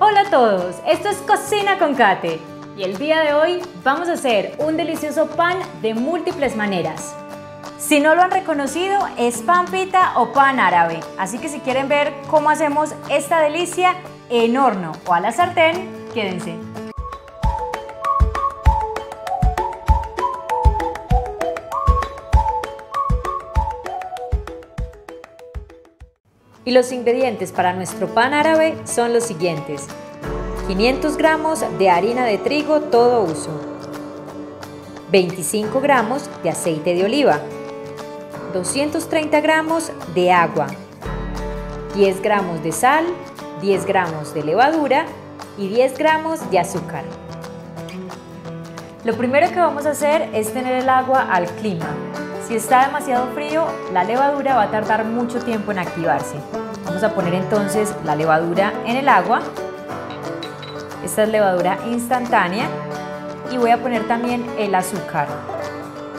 Hola a todos, esto es Cocina con Kate y el día de hoy vamos a hacer un delicioso pan de múltiples maneras. Si no lo han reconocido, es pan pita o pan árabe, así que si quieren ver cómo hacemos esta delicia en horno o a la sartén, quédense. Y los ingredientes para nuestro pan árabe son los siguientes: 500 gramos de harina de trigo todo uso, 25 gramos de aceite de oliva, 230 gramos de agua, 10 gramos de sal, 10 gramos de levadura y 10 gramos de azúcar. Lo primero que vamos a hacer es tener el agua al clima. Si está demasiado frío, la levadura va a tardar mucho tiempo en activarse. Vamos a poner entonces la levadura en el agua. Esta es levadura instantánea y voy a poner también el azúcar.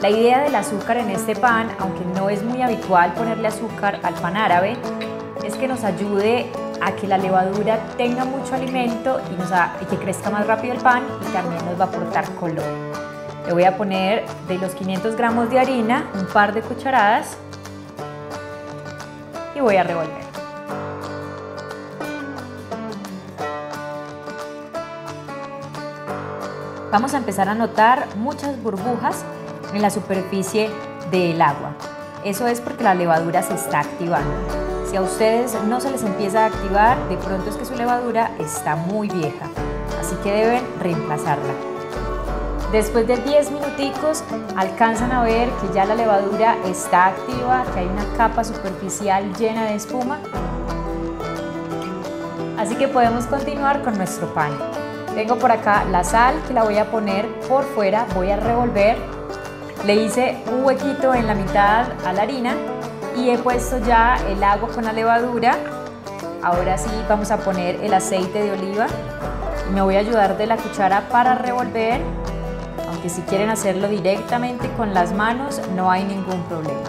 La idea del azúcar en este pan, aunque no es muy habitual ponerle azúcar al pan árabe, es que nos ayude a que la levadura tenga mucho alimento y que crezca más rápido el pan, y también nos va a aportar color. Le voy a poner de los 500 gramos de harina un par de cucharadas y voy a revolver. Vamos a empezar a notar muchas burbujas en la superficie del agua. Eso es porque la levadura se está activando. Si a ustedes no se les empieza a activar, de pronto es que su levadura está muy vieja, así que deben reemplazarla. Después de 10 minuticos alcanzan a ver que ya la levadura está activa, que hay una capa superficial llena de espuma. Así que podemos continuar con nuestro pan. Tengo por acá la sal, que la voy a poner por fuera, voy a revolver. Le hice un huequito en la mitad a la harina y he puesto ya el agua con la levadura. Ahora sí vamos a poner el aceite de oliva. Me voy a ayudar de la cuchara para revolver. Aunque si quieren hacerlo directamente con las manos, no hay ningún problema.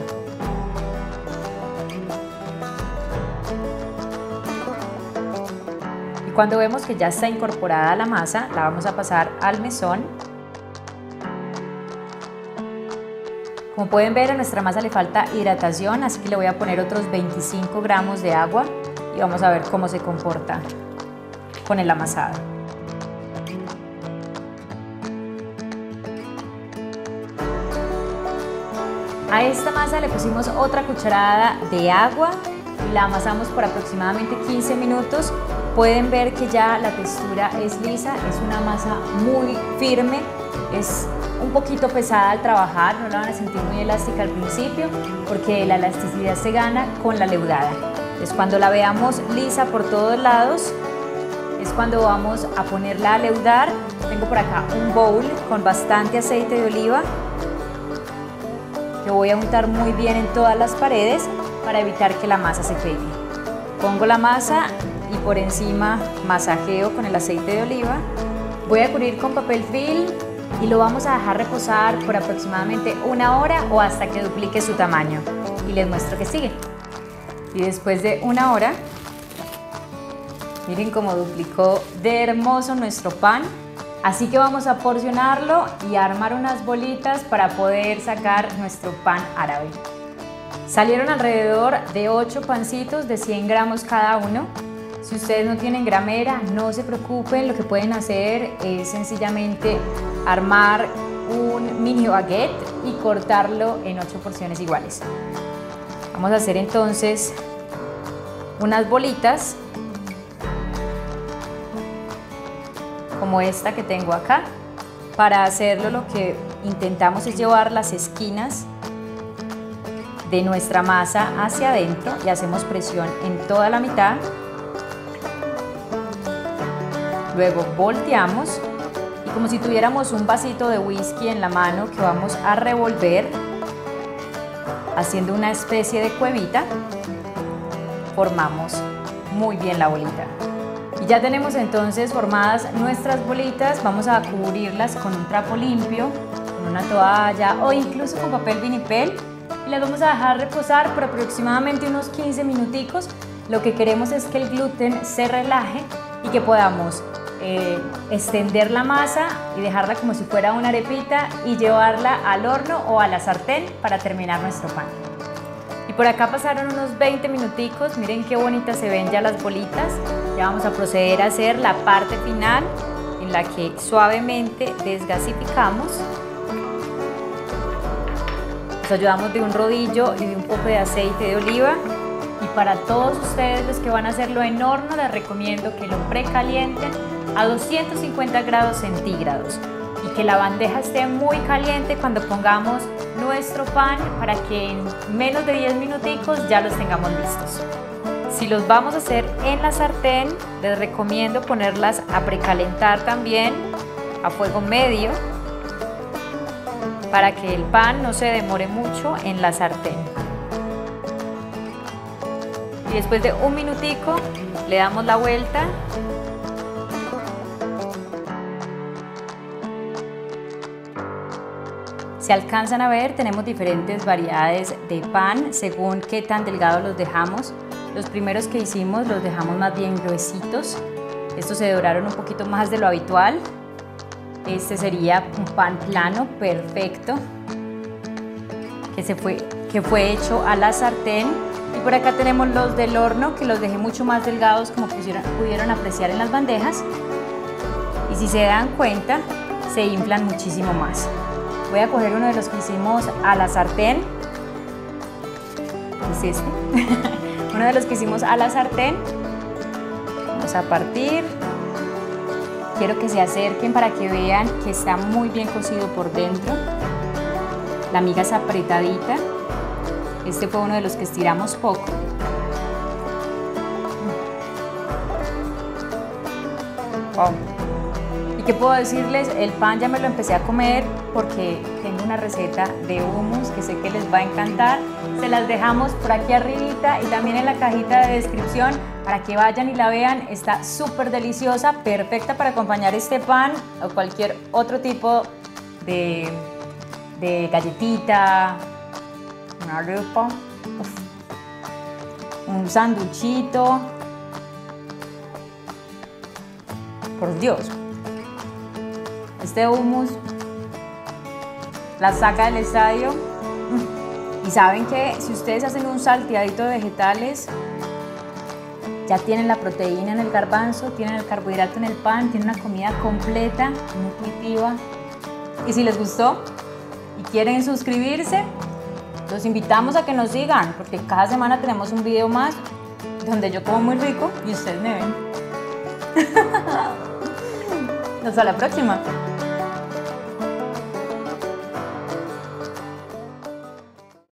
Y cuando vemos que ya está incorporada la masa, la vamos a pasar al mesón. Como pueden ver, a nuestra masa le falta hidratación, así que le voy a poner otros 25 gramos de agua y vamos a ver cómo se comporta con el amasado. A esta masa le pusimos otra cucharada de agua y la amasamos por aproximadamente 15 minutos. Pueden ver que ya la textura es lisa, es una masa muy firme, es un poquito pesada al trabajar, no la van a sentir muy elástica al principio porque la elasticidad se gana con la leudada. Es cuando la veamos lisa por todos lados, es cuando vamos a ponerla a leudar. Tengo por acá un bowl con bastante aceite de oliva. Lo voy a untar muy bien en todas las paredes para evitar que la masa se pegue. Pongo la masa y por encima masajeo con el aceite de oliva. Voy a cubrir con papel film y lo vamos a dejar reposar por aproximadamente una hora o hasta que duplique su tamaño. Y les muestro que sigue. Y después de una hora, miren cómo duplicó de hermoso nuestro pan. Así que vamos a porcionarlo y a armar unas bolitas para poder sacar nuestro pan árabe. Salieron alrededor de 8 pancitos de 100 gramos cada uno. Si ustedes no tienen gramera, no se preocupen, lo que pueden hacer es sencillamente armar un mini baguette y cortarlo en 8 porciones iguales. Vamos a hacer entonces unas bolitas como esta que tengo acá. Para hacerlo, lo que intentamos es llevar las esquinas de nuestra masa hacia adentro y hacemos presión en toda la mitad. Luego volteamos y, como si tuviéramos un vasito de whisky en la mano, que vamos a revolver haciendo una especie de cuevita, formamos muy bien la bolita. Y ya tenemos entonces formadas nuestras bolitas. Vamos a cubrirlas con un trapo limpio, con una toalla o incluso con papel vinipel, y las vamos a dejar reposar por aproximadamente unos 15 minuticos. Lo que queremos es que el gluten se relaje y que podamos extender la masa y dejarla como si fuera una arepita y llevarla al horno o a la sartén para terminar nuestro pan. Y por acá pasaron unos 20 minuticos, miren qué bonitas se ven ya las bolitas. Ya vamos a proceder a hacer la parte final en la que suavemente desgasificamos. Nos ayudamos de un rodillo y de un poco de aceite de oliva. Y para todos ustedes los que van a hacerlo en horno, les recomiendo que lo precalienten a 250 grados centígrados y que la bandeja esté muy caliente cuando pongamos nuestro pan para que en menos de 10 minuticos ya los tengamos listos. Si los vamos a hacer en la sartén, les recomiendo ponerlas a precalentar también a fuego medio para que el pan no se demore mucho en la sartén. Y después de un minutico le damos la vuelta . Se alcanzan a ver, tenemos diferentes variedades de pan según qué tan delgados los dejamos. Los primeros que hicimos los dejamos más bien gruesitos, estos se doraron un poquito más de lo habitual. Este sería un pan plano perfecto que fue hecho a la sartén. Y por acá tenemos los del horno, que los dejé mucho más delgados, como pudieron apreciar en las bandejas. Y si se dan cuenta, se inflan muchísimo más. Voy a coger uno de los que hicimos a la sartén. Es este. Uno de los que hicimos a la sartén. Vamos a partir. Quiero que se acerquen para que vean que está muy bien cocido por dentro. La miga es apretadita. Este fue uno de los que estiramos poco. Wow. ¿Y qué puedo decirles? El pan ya me lo empecé a comer porque tengo una receta de hummus que sé que les va a encantar. Se las dejamos por aquí arribita y también en la cajita de descripción para que vayan y la vean. Está súper deliciosa, perfecta para acompañar este pan o cualquier otro tipo de galletita, una arepa, un sanduchito. Por Dios, este hummus la saca del estadio. Y saben que si ustedes hacen un salteadito de vegetales, ya tienen la proteína en el garbanzo, tienen el carbohidrato en el pan, tienen una comida completa, nutritiva. Y si les gustó y quieren suscribirse, los invitamos a que nos sigan, porque cada semana tenemos un video más donde yo como muy rico y ustedes me ven. Hasta la próxima.